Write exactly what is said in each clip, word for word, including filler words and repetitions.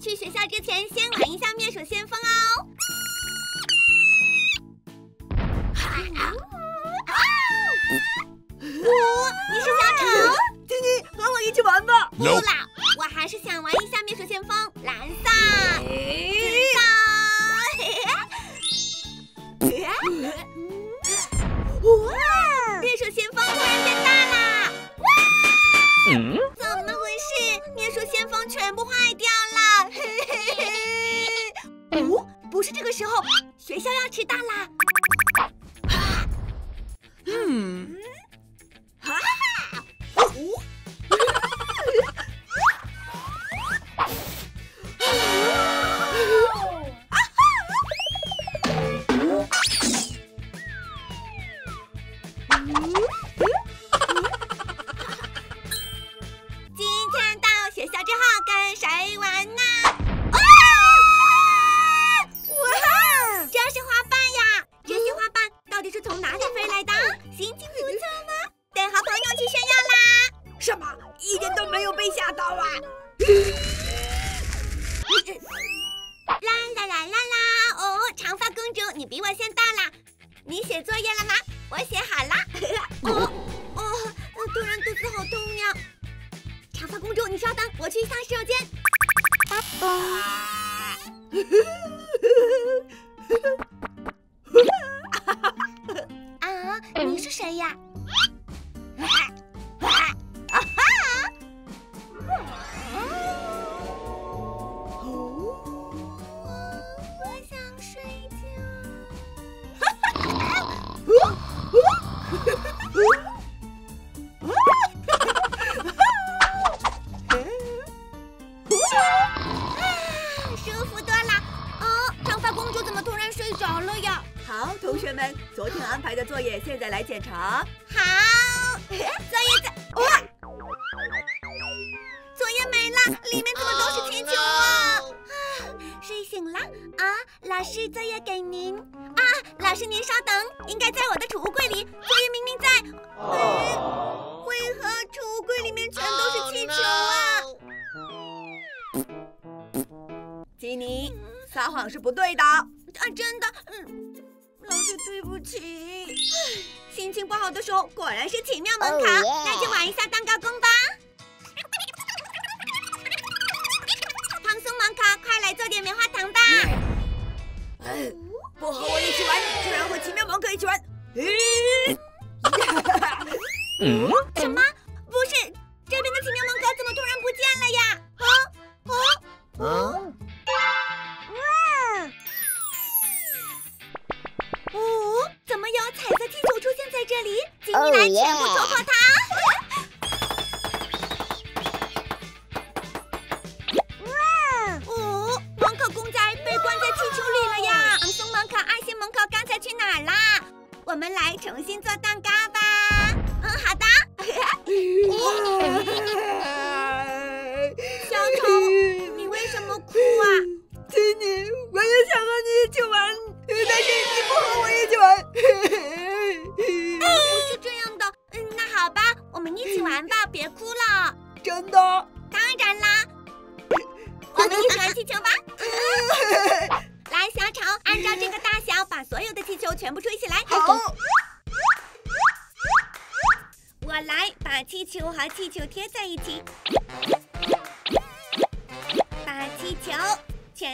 去学校之前先玩一下灭鼠先锋哦。哦，你是小丑？婷婷，和我一起玩吧。不啦，我还是想玩一下灭鼠先锋，蓝色。哇！灭鼠先锋突然变大啦！哇！嗯、怎么回事？灭鼠先锋全部坏掉了！嘿嘿嘿！哦，不是这个时候，学校要迟到啦！啊、嗯，哈哈、啊！哦。 全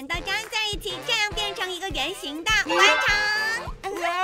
都粘在一起，这样变成一个圆形的环城。